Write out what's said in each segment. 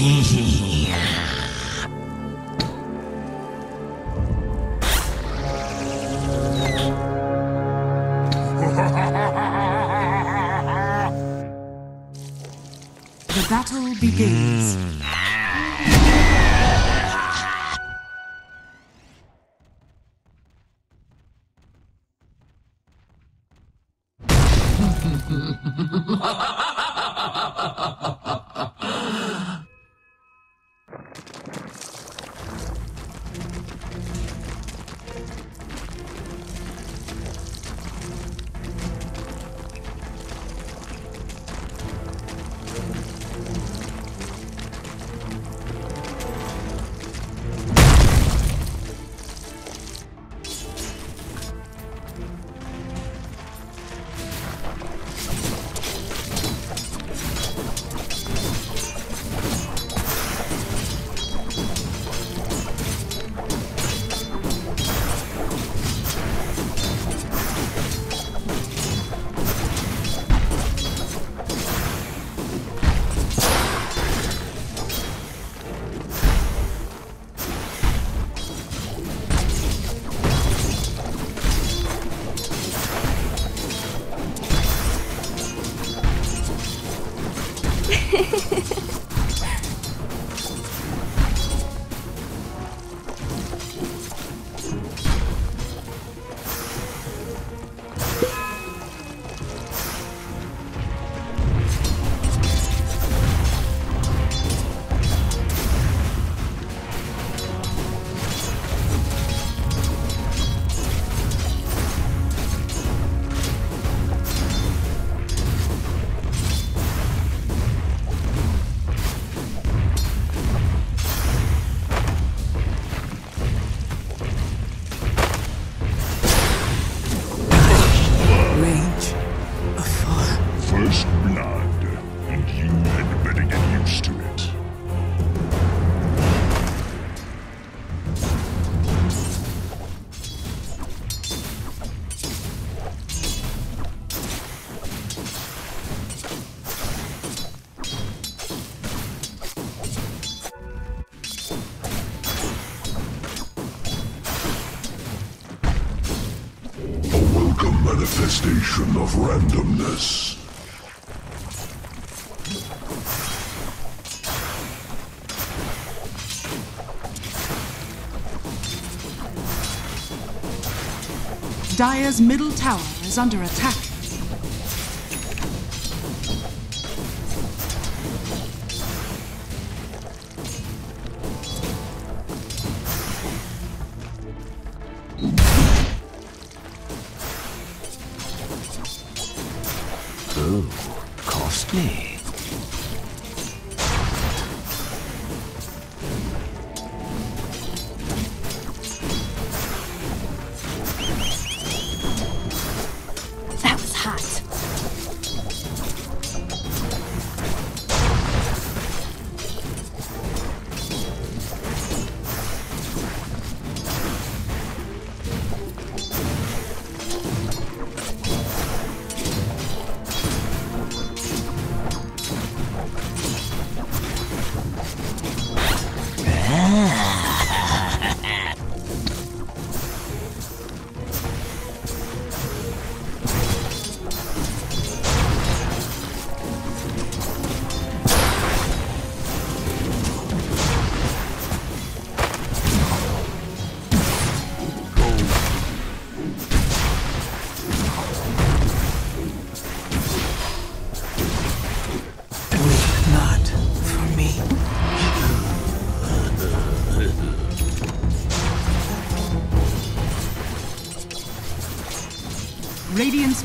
The battle begins. Manifestation of randomness. Dire's middle tower is under attack. Radiant's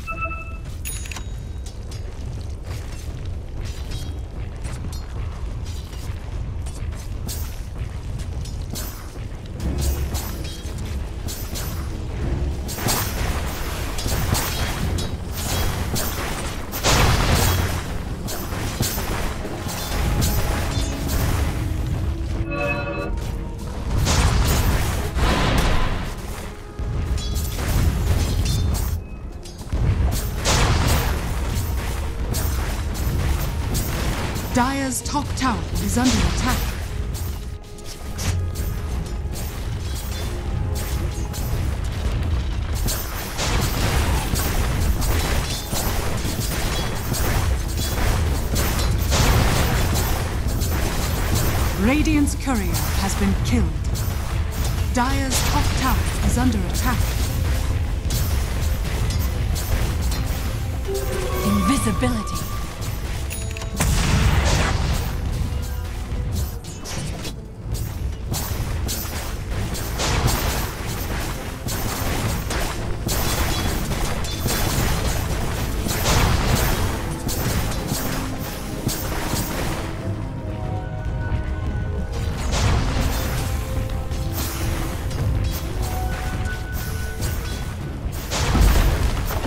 Dire's top tower is under attack. Radiant's courier has been killed. Dire's top tower is under attack. Invisibility.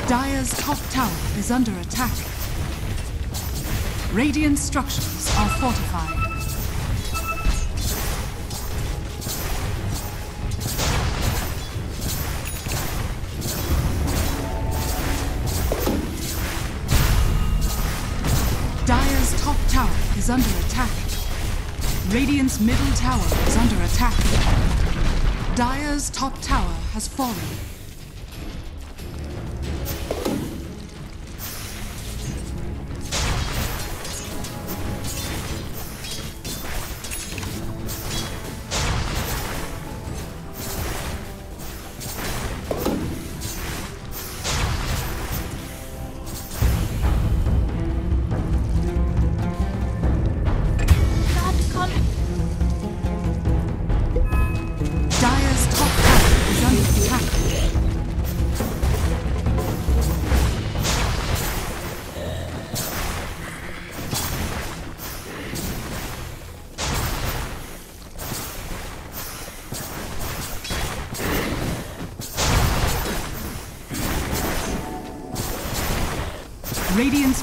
Dire's top tower is under attack. Radiant structures are fortified. Dire's top tower is under attack. Radiant's middle tower is under attack. Dire's top tower has fallen. Radiant's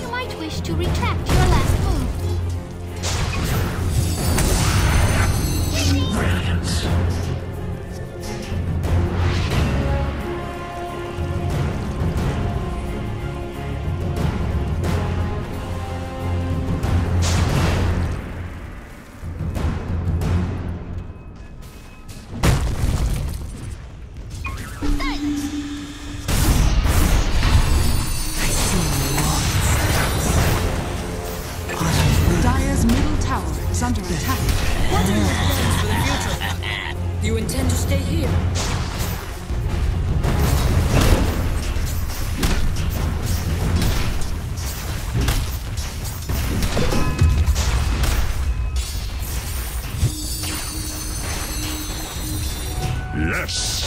You might wish to retract your last move. Radiance. Under attack. What are your plans for the future? Do you intend to stay here? Yes.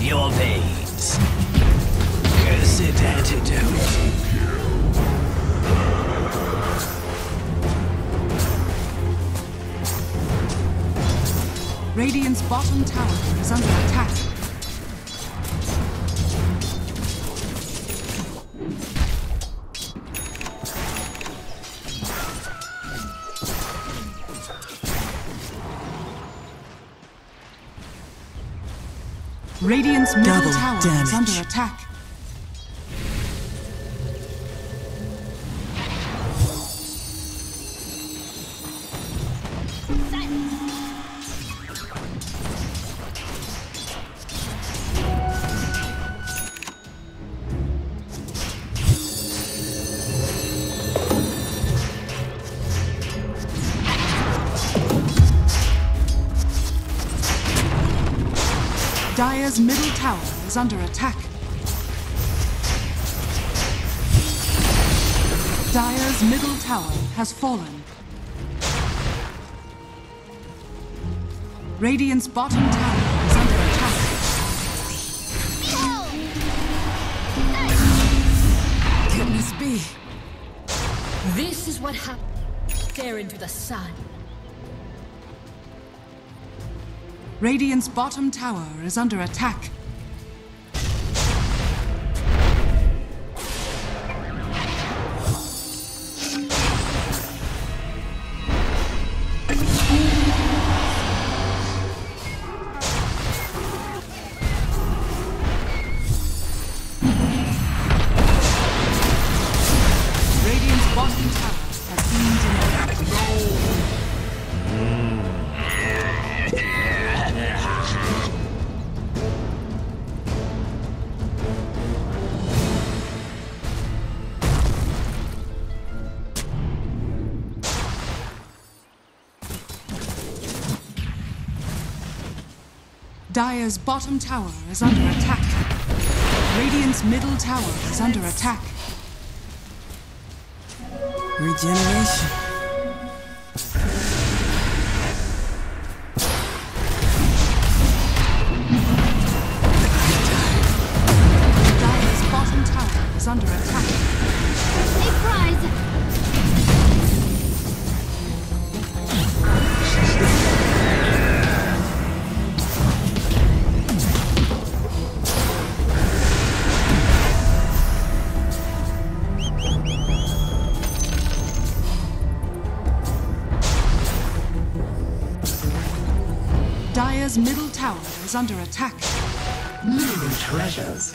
Your veins. Cursed antidote. Radiant's bottom tower is under attack. Radiant's middle tower is under attack. Dyer's middle tower is under attack. Dyer's middle tower has fallen. Radiant's bottom tower is under attack. Goodness be. This is what happens. Stare into the sun. Radiant's bottom tower is under attack. Dyer's bottom tower is under attack. Radiant's middle tower is under attack. Regeneration. Dyer's bottom tower is under attack. A prize! Dyer's middle tower is under attack. Little treasures.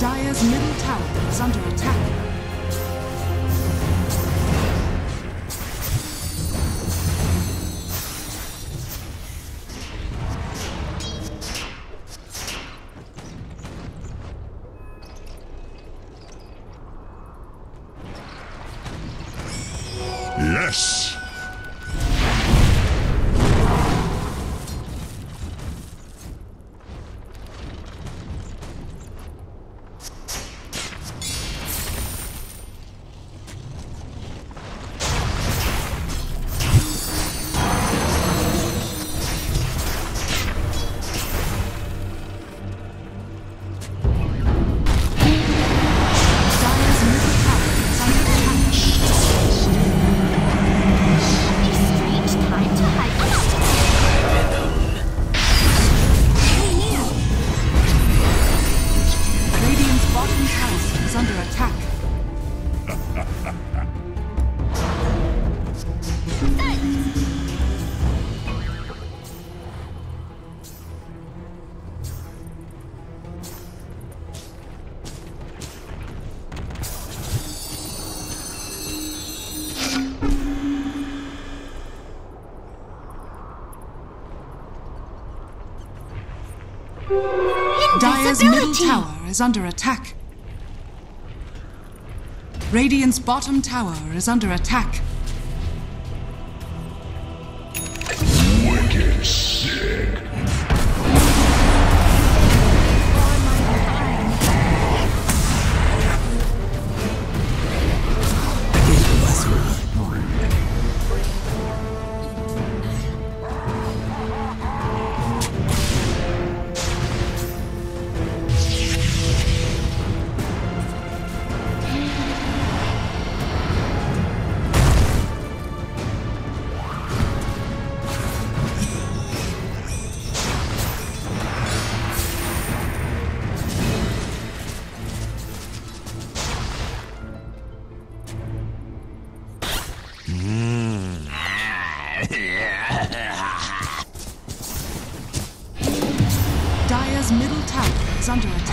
Dyer's middle tower is under attack. Dire's middle tower is under attack. Radiant's bottom tower is under attack. Wicked sick. Dire's middle tower is under attack.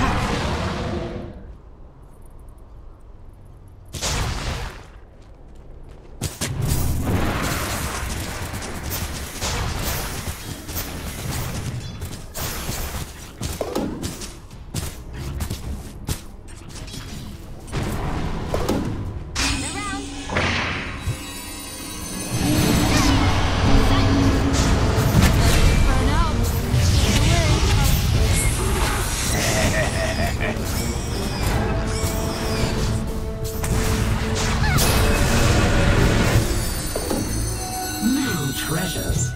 Treasures.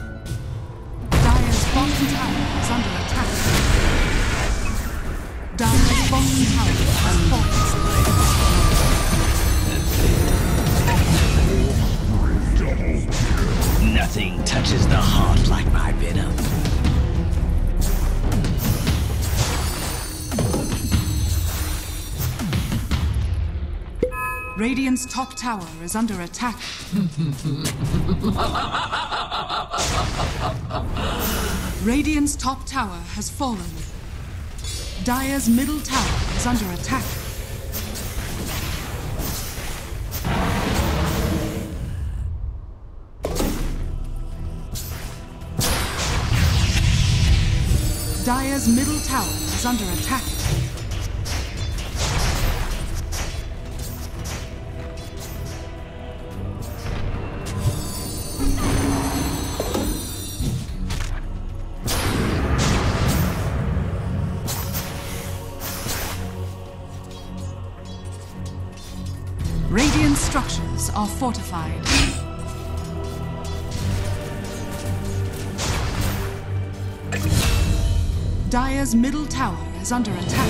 Dire's bottom tower is under attack. Dire's bottom tower has fallen. Nothing touches the heart like my venom. Radiant's top tower is under attack. Radiant's top tower has fallen. Dire's middle tower is under attack. Dire's middle tower is under attack. Radiant structures are fortified. Dire's middle tower is under attack.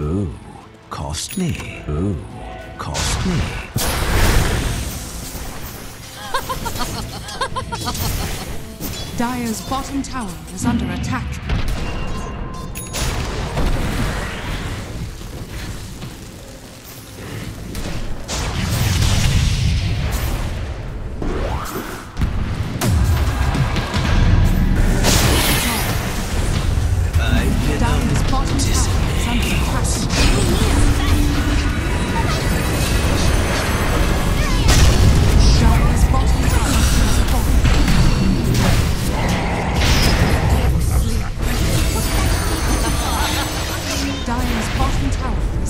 Ooh, costly. Ooh, costly. Dire's bottom tower is under attack.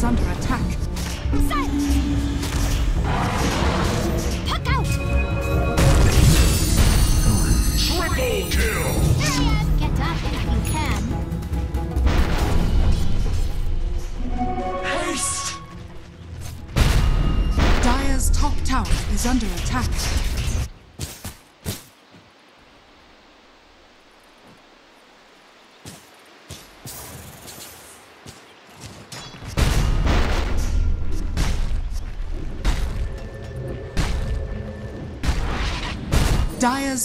is under attack. Silence! Puck out! Triple kill! There he is! Get up if you can. Haste! Dire's top tower is under attack. Dire's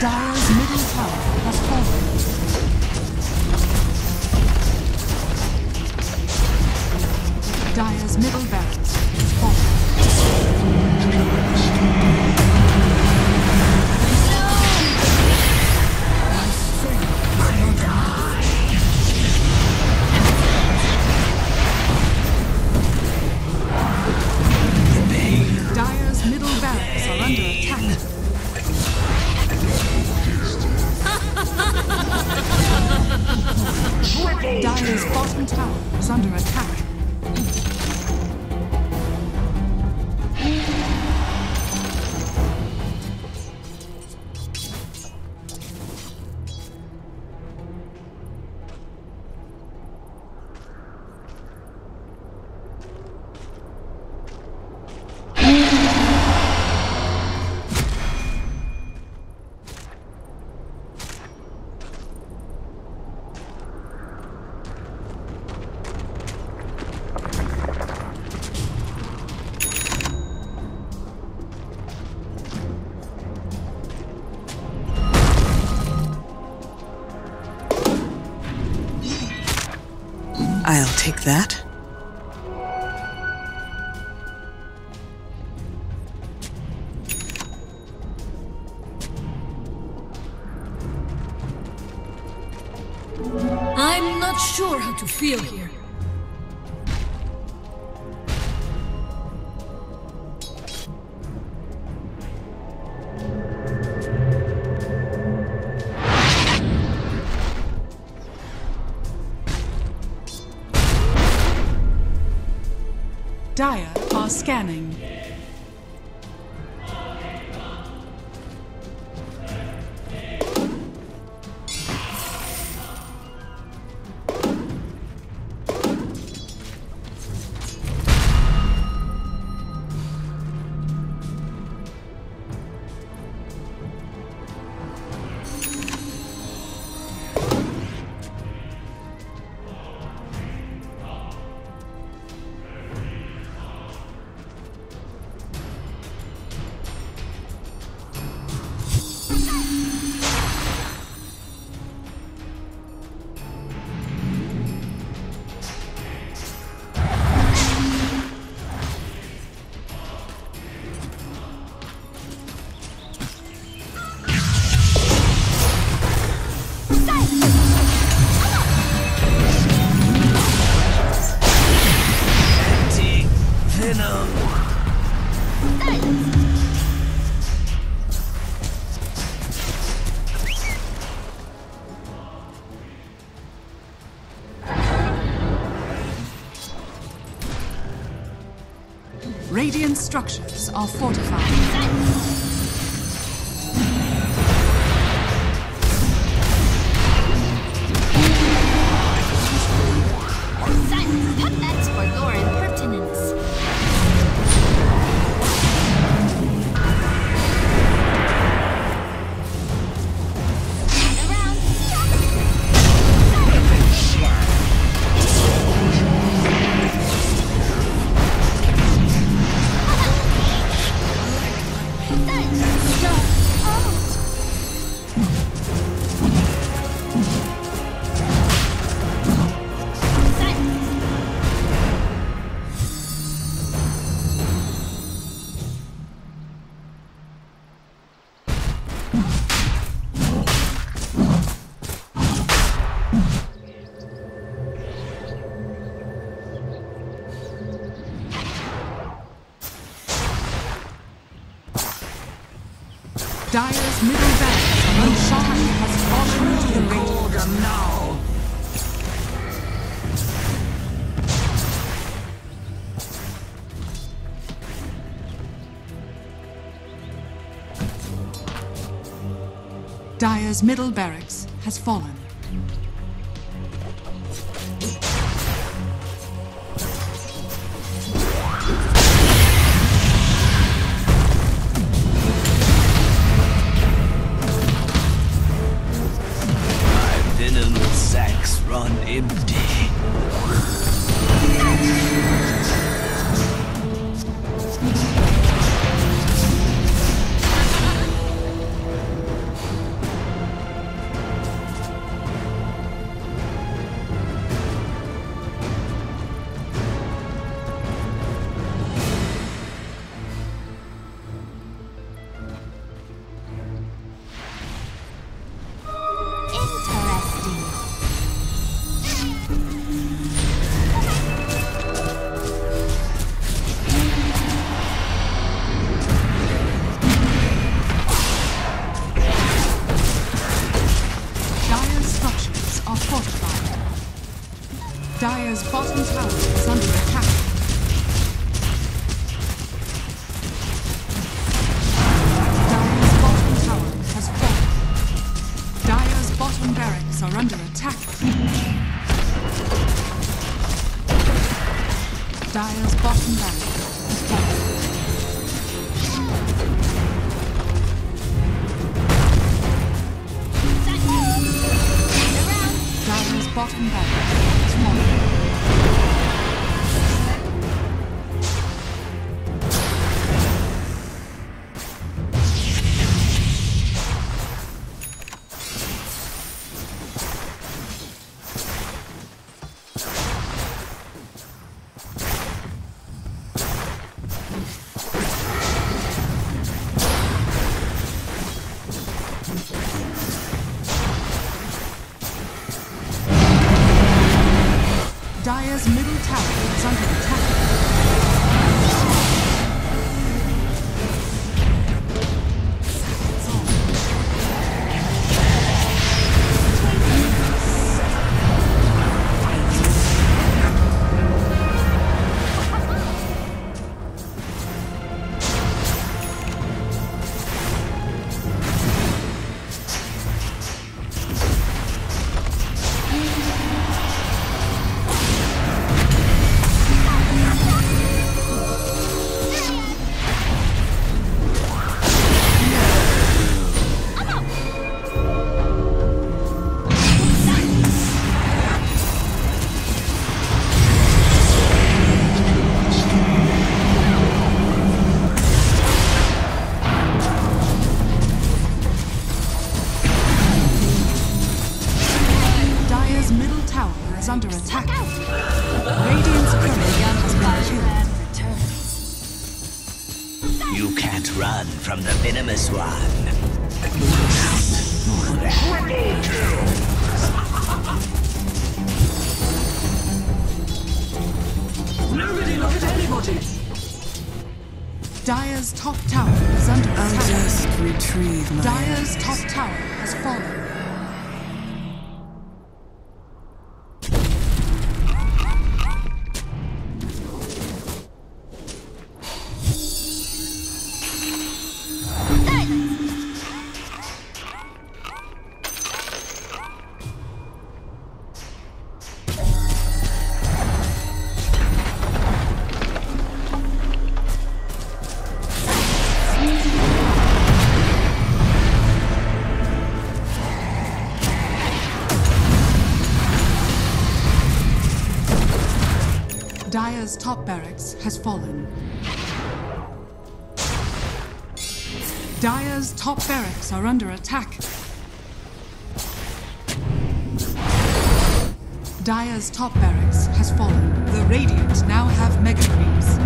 Dire's middle tower has fallen. Dire's middle barracks has fallen. No! I will die. Dire's middle barracks are under attack. Dire's bottom tower is under attack. I'll take that. I'm not sure how to feel here. Dire are scanning. Radiant structures are fortified. Dire's middle back, no shot has fallen to the radiant now. Dire's middle barracks has fallen. Dyer's bottom tower is under attack. Dyer's bottom tower has fallen. Dyer's bottom barracks are under attack. Dyer's bottom barracks has fallen. Bottom back Dyer's middle tower is under attack. Dyer's top tower is under attack. I'll just retrieve my Dyer's top tower has fallen. Dyer's top barracks has fallen. Dyer's top barracks are under attack. Dyer's top barracks has fallen. The Radiant now have mega creeps.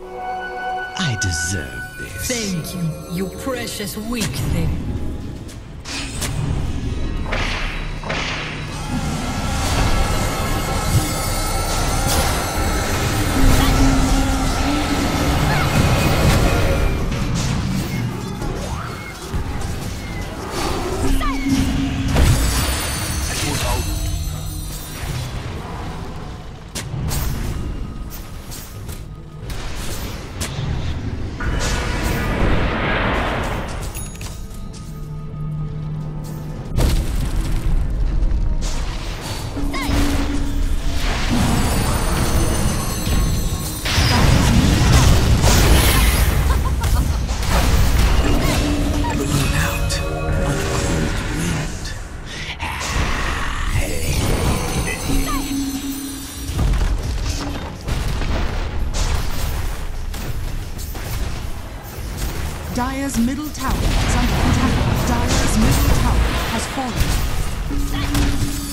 I deserve this. Thank you, you precious weak thing. Dyer's middle tower is under attack. Dyer's middle tower has fallen.